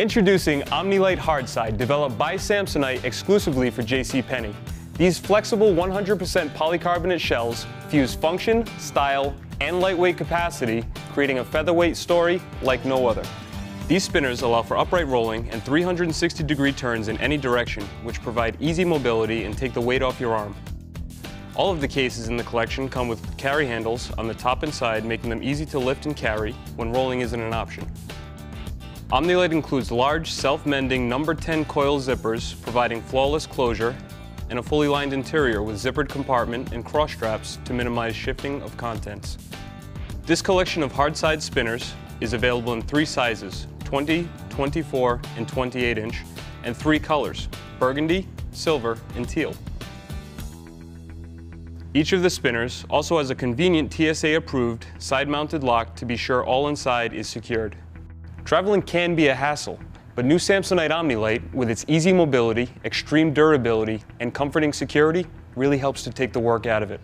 Introducing OmniLite Hardside, developed by Samsonite exclusively for JCPenney. These flexible 100% polycarbonate shells fuse function, style, and lightweight capacity, creating a featherweight story like no other. These spinners allow for upright rolling and 360-degree turns in any direction, which provide easy mobility and take the weight off your arm. All of the cases in the collection come with carry handles on the top and side, making them easy to lift and carry when rolling isn't an option. OmniLite includes large, self-mending number 10 coil zippers, providing flawless closure, and a fully lined interior with zippered compartment and cross straps to minimize shifting of contents. This collection of hardside spinners is available in 3 sizes, 20, 24, and 28 inch, and 3 colors, burgundy, silver, and teal. Each of the spinners also has a convenient TSA-approved side-mounted lock to be sure all inside is secured. Traveling can be a hassle, but new Samsonite OmniLite, with its easy mobility, extreme durability, and comforting security, really helps to take the work out of it.